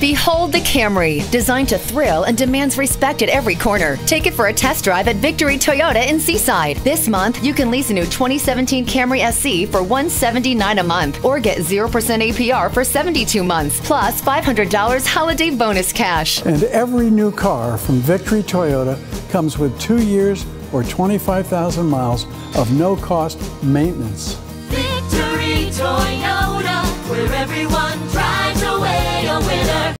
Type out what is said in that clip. Behold the Camry, designed to thrill and demands respect at every corner. Take it for a test drive at Victory Toyota in Seaside. This month, you can lease a new 2017 Camry SC for $179 a month or get 0% APR for 72 months, plus $500 holiday bonus cash. And every new car from Victory Toyota comes with 2 years or 25,000 miles of no-cost maintenance. Victory Toyota, where everyone drives away a winner.